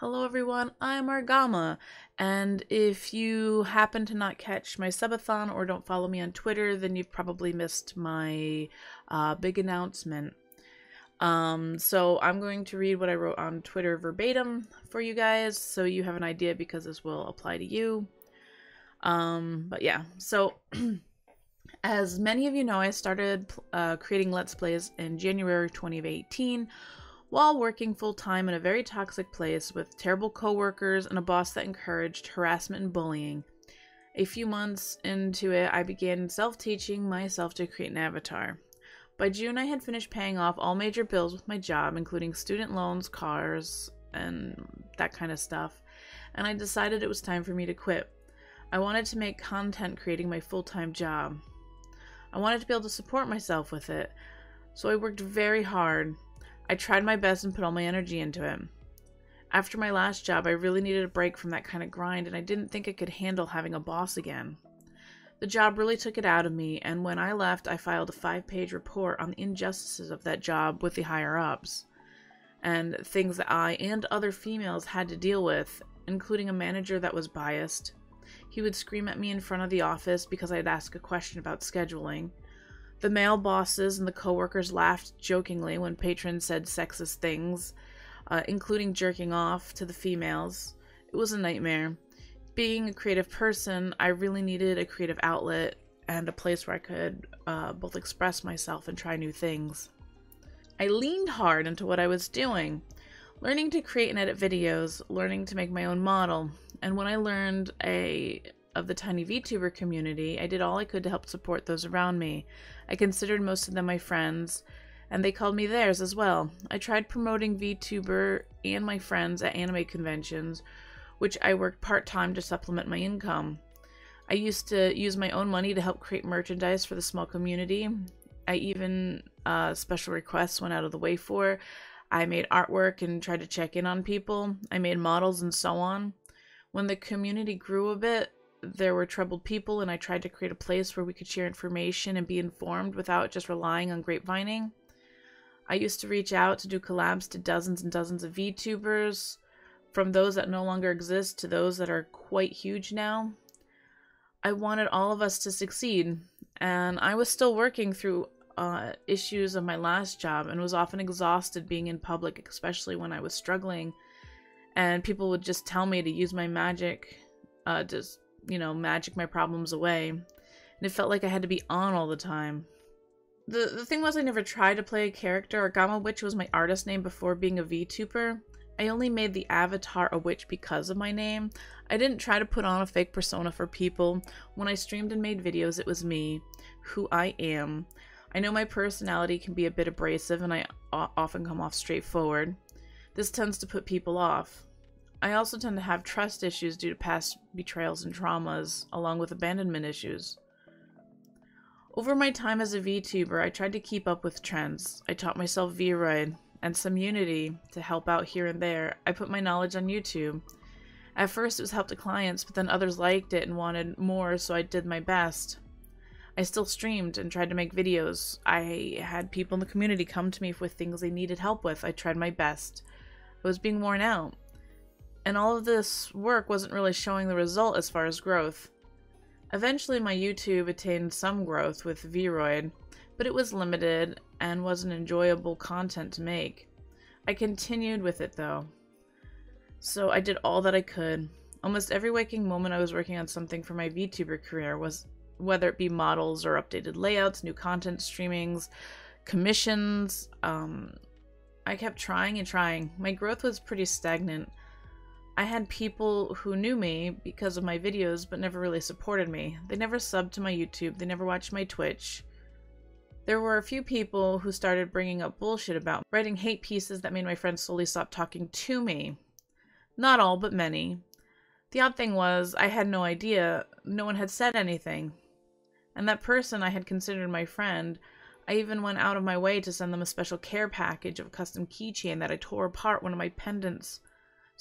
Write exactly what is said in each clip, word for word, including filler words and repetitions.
Hello everyone, I'm Argama, and if you happen to not catch my subathon or don't follow me on Twitter, then you've probably missed my uh, big announcement. Um, so I'm going to read what I wrote on Twitter verbatim for you guys, so you have an idea because this will apply to you. Um, but yeah, so as many of you know, I started uh, creating Let's Plays in January twenty eighteen. While working full-time in a very toxic place with terrible co-workers and a boss that encouraged harassment and bullying. A few months into it, I began self-teaching myself to create an avatar. By June, I had finished paying off all major bills with my job, including student loans, cars, and that kind of stuff, and I decided it was time for me to quit. I wanted to make content creating my full-time job. I wanted to be able to support myself with it, so I worked very hard. I tried my best and put all my energy into it. After my last job, I really needed a break from that kind of grind, and I didn't think I could handle having a boss again. The job really took it out of me, and when I left, I filed a five-page report on the injustices of that job with the higher-ups, and things that I and other females had to deal with, including a manager that was biased. He would scream at me in front of the office because I had asked a question about scheduling. The male bosses and the co-workers laughed jokingly when patrons said sexist things, uh, including jerking off to the females. It was a nightmare. Being a creative person, I really needed a creative outlet and a place where I could uh, both express myself and try new things. I leaned hard into what I was doing, learning to create and edit videos, learning to make my own model, and when I learned a... of the tiny VTuber community, I did all I could to help support those around me. I considered most of them my friends, and they called me theirs as well. I tried promoting VTuber and my friends at anime conventions, which I worked part-time to supplement my income. I used to use my own money to help create merchandise for the small community. I even, uh, special requests went out of the way for. I made artwork and tried to check in on people. I made models and so on. When the community grew a bit, there were troubled people, and I tried to create a place where we could share information and be informed without just relying on grapevining. I used to reach out to do collabs to dozens and dozens of VTubers, from those that no longer exist to those that are quite huge now. I wanted all of us to succeed, and I was still working through uh, issues of my last job and was often exhausted being in public, especially when I was struggling, and people would just tell me to use my magic uh, to... you know, magic my problems away, and it felt like I had to be on all the time. The the thing was, I never tried to play a character. ArgamaWitch was my artist name before being a VTuber. I only made the avatar a witch because of my name. I didn't try to put on a fake persona for people. When I streamed and made videos, it was me, who I am. I know my personality can be a bit abrasive, and I often come off straightforward. This tends to put people off. I also tend to have trust issues due to past betrayals and traumas, along with abandonment issues. Over my time as a VTuber, I tried to keep up with trends. I taught myself VROID and some Unity to help out here and there. I put my knowledge on YouTube. At first it was help to clients, but then others liked it and wanted more, so I did my best. I still streamed and tried to make videos. I had people in the community come to me with things they needed help with. I tried my best. I was being worn out. And all of this work wasn't really showing the result as far as growth. Eventually my YouTube attained some growth with VROID, but it was limited and wasn't enjoyable content to make. I continued with it though, so I did all that I could. Almost every waking moment I was working on something for my VTuber career, was whether it be models or updated layouts, new content streamings, commissions. Um, I kept trying and trying. My growth was pretty stagnant. I had people who knew me because of my videos but never really supported me. They never subbed to my YouTube, they never watched my Twitch. There were a few people who started bringing up bullshit about me, writing hate pieces that made my friends slowly stop talking to me. Not all, but many. The odd thing was, I had no idea, no one had said anything. And that person I had considered my friend, I even went out of my way to send them a special care package of a custom keychain that I tore apart one of my pendants,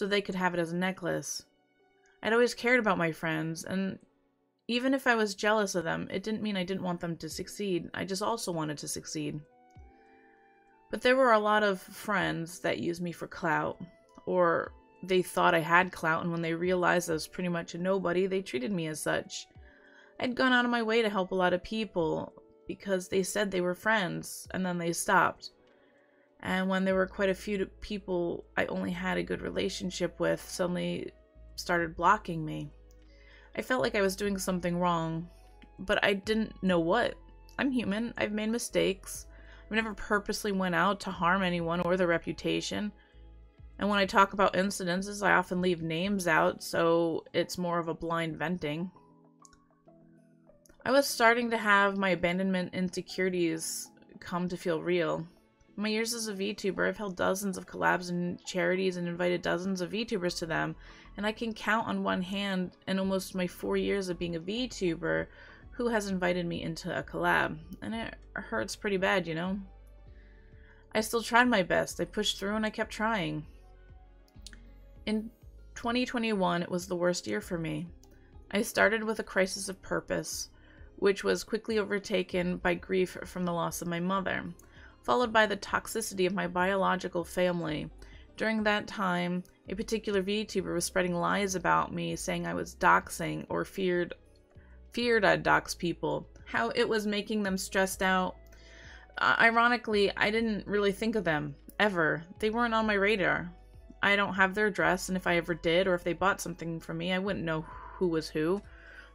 so they could have it as a necklace. I'd always cared about my friends, and even if I was jealous of them, it didn't mean I didn't want them to succeed. I just also wanted to succeed. But there were a lot of friends that used me for clout, or they thought I had clout, and when they realized I was pretty much a nobody, they treated me as such. I'd gone out of my way to help a lot of people because they said they were friends, and then they stopped. And when there were quite a few people I only had a good relationship with, suddenly started blocking me. I felt like I was doing something wrong, but I didn't know what. I'm human. I've made mistakes. I've never purposely went out to harm anyone or their reputation. And when I talk about incidences, I often leave names out, so it's more of a blind venting. I was starting to have my abandonment insecurities come to feel real. In my years as a VTuber, I've held dozens of collabs and charities and invited dozens of VTubers to them, and I can count on one hand in almost my four years of being a VTuber who has invited me into a collab, and it hurts pretty bad, you know? I still tried my best. I pushed through and I kept trying. In twenty twenty-one, it was the worst year for me. I started with a crisis of purpose, which was quickly overtaken by grief from the loss of my mother, followed by the toxicity of my biological family. During that time, a particular VTuber was spreading lies about me, saying I was doxing or feared feared I'd dox people, how it was making them stressed out. Uh, ironically, I didn't really think of them, ever. They weren't on my radar. I don't have their address, and if I ever did, or if they bought something from me, I wouldn't know who was who,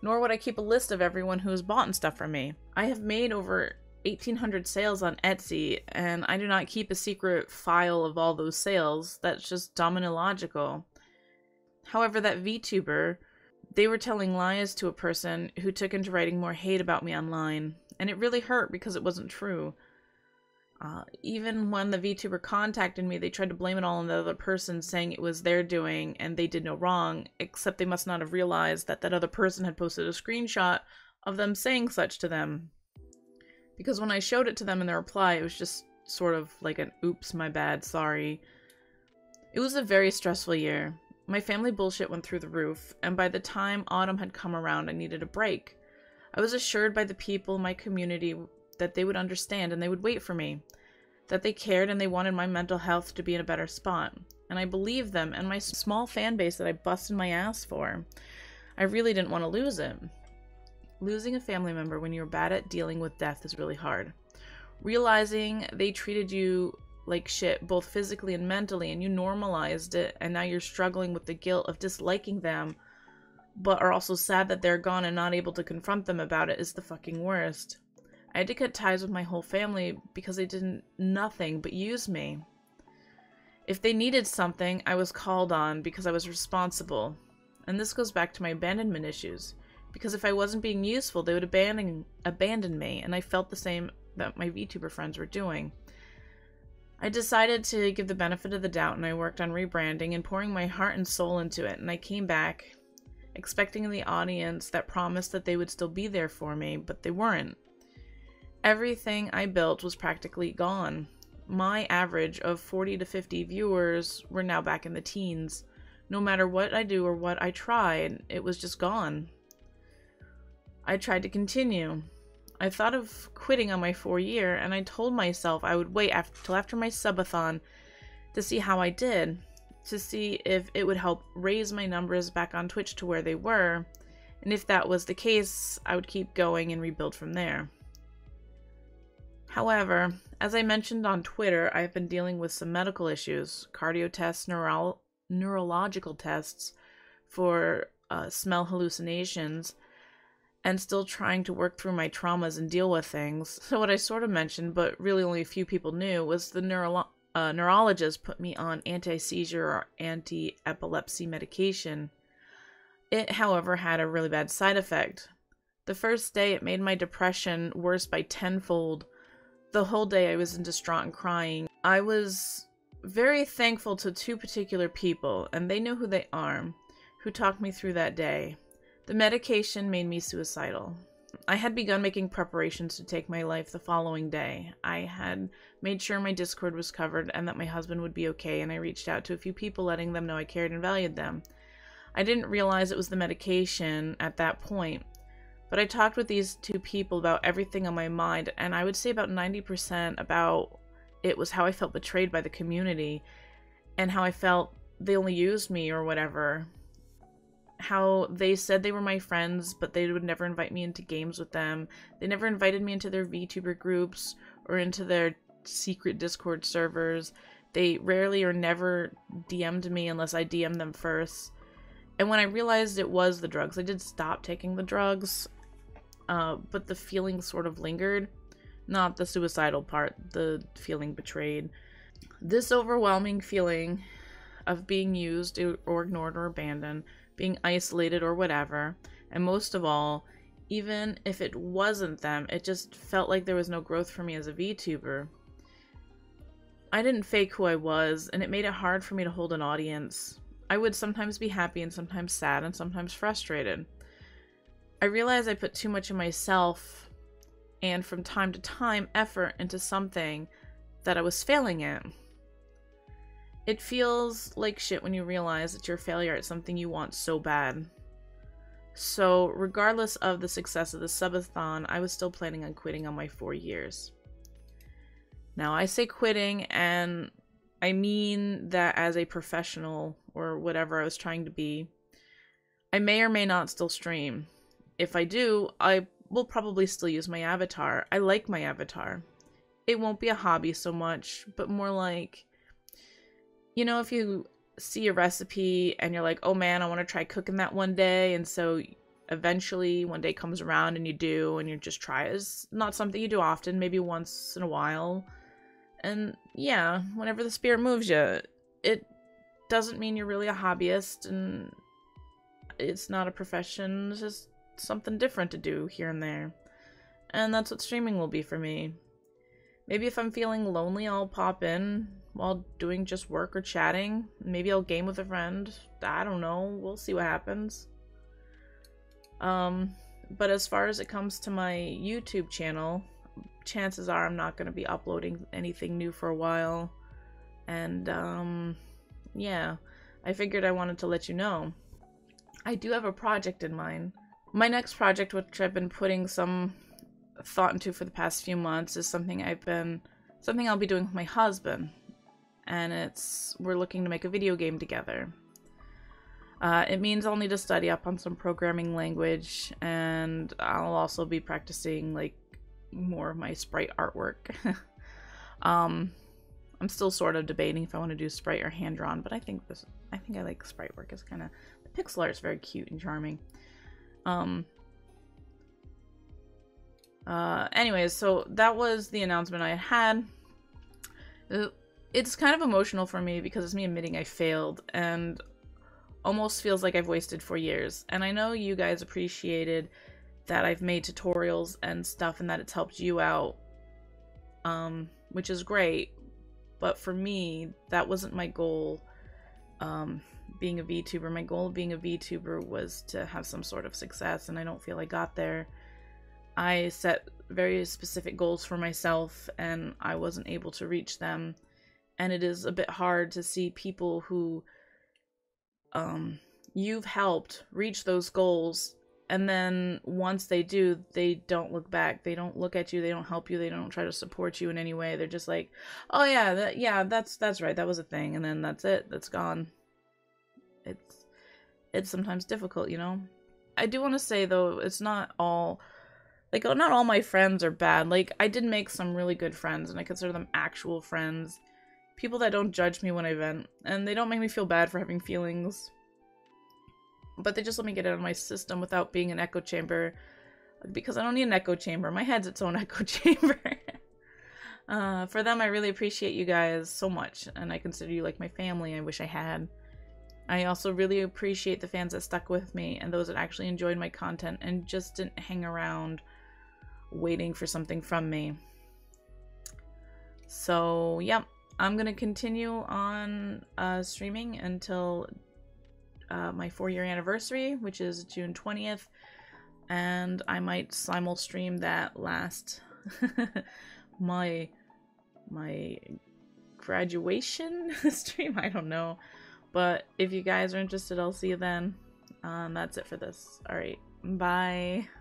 nor would I keep a list of everyone who has bought and stuff from me. I have made over eighteen hundred sales on Etsy, and I do not keep a secret file of all those sales. That's just dumb and illogical. However, that VTuber, they were telling lies to a person who took into writing more hate about me online, and it really hurt because it wasn't true. Uh, even when the VTuber contacted me, they tried to blame it all on the other person, saying it was their doing and they did no wrong, except they must not have realized that that other person had posted a screenshot of them saying such to them. Because when I showed it to them in their reply, it was just sort of like an oops, my bad, sorry. It was a very stressful year. My family bullshit went through the roof, and by the time autumn had come around, I needed a break. I was assured by the people in my community that they would understand and they would wait for me, that they cared and they wanted my mental health to be in a better spot. And I believed them and my small fan base that I busted my ass for. I really didn't want to lose it. Losing a family member when you're bad at dealing with death is really hard. Realizing they treated you like shit, both physically and mentally, and you normalized it, and now you're struggling with the guilt of disliking them, but are also sad that they're gone and not able to confront them about it, is the fucking worst. I had to cut ties with my whole family because they did nothing but use me. If they needed something, I was called on because I was responsible. And this goes back to my abandonment issues. Because if I wasn't being useful, they would abandon abandon me, and I felt the same that my VTuber friends were doing. I decided to give the benefit of the doubt, and I worked on rebranding and pouring my heart and soul into it, and I came back, expecting the audience that promised that they would still be there for me, but they weren't. Everything I built was practically gone. My average of forty to fifty viewers were now back in the teens. No matter what I do or what I tried, it was just gone. I tried to continue. I thought of quitting on my four year, and I told myself I would wait after, till after my subathon to see how I did, to see if it would help raise my numbers back on Twitch to where they were, and if that was the case, I would keep going and rebuild from there. However, as I mentioned on Twitter, I have been dealing with some medical issues, cardio tests, neuro neurological tests for uh, smell hallucinations, and still trying to work through my traumas and deal with things. So what I sort of mentioned, but really only a few people knew, was the neuro uh, neurologist put me on anti-seizure or anti-epilepsy medication. It, however, had a really bad side effect. The first day, it made my depression worse by tenfold. The whole day, I was in distraught and crying. I was very thankful to two particular people, and they know who they are, who talked me through that day. The medication made me suicidal. I had begun making preparations to take my life the following day. I had made sure my Discord was covered and that my husband would be okay, and I reached out to a few people letting them know I cared and valued them. I didn't realize it was the medication at that point, but I talked with these two people about everything on my mind, and I would say about ninety percent about it was how I felt betrayed by the community and how I felt they only used me or whatever. How they said they were my friends, but they would never invite me into games with them. They never invited me into their VTuber groups or into their secret Discord servers. They rarely or never D M'd me unless I D M'd them first. And when I realized it was the drugs, I did stop taking the drugs, uh, but the feeling sort of lingered. Not the suicidal part, the feeling betrayed. This overwhelming feeling of being used or ignored or abandoned, being isolated or whatever, and most of all, even if it wasn't them, it just felt like there was no growth for me as a VTuber. I didn't fake who I was, and it made it hard for me to hold an audience. I would sometimes be happy and sometimes sad and sometimes frustrated. I realized I put too much of myself and from time to time effort into something that I was failing at. It feels like shit when you realize that you're a failure at something you want so bad. So regardless of the success of the subathon, I was still planning on quitting on my four years. Now I say quitting, and I mean that as a professional or whatever I was trying to be. I may or may not still stream. If I do, I will probably still use my avatar. I like my avatar. It won't be a hobby so much, but more like, you know, if you see a recipe and you're like, oh man, I want to try cooking that one day, and so eventually one day comes around and you do, and you just try it. It's not something you do often, maybe once in a while. And yeah, whenever the spirit moves you, it doesn't mean you're really a hobbyist, and it's not a profession. It's just something different to do here and there. And that's what streaming will be for me. Maybe if I'm feeling lonely, I'll pop in while doing just work or chatting. Maybe I'll game with a friend. I don't know. We'll see what happens. Um, but as far as it comes to my YouTube channel, chances are I'm not going to be uploading anything new for a while. And, um, yeah. I figured I wanted to let you know. I do have a project in mind. My next project, which I've been putting some thought into for the past few months, is something I've been something I'll be doing with my husband, and it's we're looking to make a video game together. Uh, it means I'll need to study up on some programming language, and I'll also be practicing like more of my sprite artwork. um, I'm still sort of debating if I want to do sprite or hand drawn, but I think this I think I like sprite work. It's kind of the pixel art's very cute and charming. Um. Uh, anyways, so that was the announcement I had. It's kind of emotional for me because it's me admitting I failed, and almost feels like I've wasted four years. And I know you guys appreciated that I've made tutorials and stuff and that it's helped you out, um, which is great. But for me, that wasn't my goal, um, being a VTuber. My goal of being a VTuber was to have some sort of success, and I don't feel I got there. I set very specific goals for myself, and I wasn't able to reach them. And it is a bit hard to see people who um, you've helped reach those goals, and then once they do, they don't look back. They don't look at you. They don't help you. They don't try to support you in any way. They're just like, oh yeah, that, yeah, that's that's right. That was a thing. And then that's it. That's gone. It's, it's sometimes difficult, you know? I do want to say, though, it's not all... Like, not all my friends are bad. Like, I did make some really good friends, and I consider them actual friends. People that don't judge me when I vent, and they don't make me feel bad for having feelings. But they just let me get it out of my system without being an echo chamber. Because I don't need an echo chamber. My head's its own echo chamber. uh, for them, I really appreciate you guys so much, and I consider you like my family. I wish I had. I also really appreciate the fans that stuck with me, and those that actually enjoyed my content and just didn't hang around waiting for something from me. So yeah, I'm gonna continue on uh, streaming until uh, my four-year anniversary, which is June twentieth, and I might simul stream that last my my graduation stream. I don't know, but if you guys are interested, I'll see you then. Um, that's it for this. All right, bye.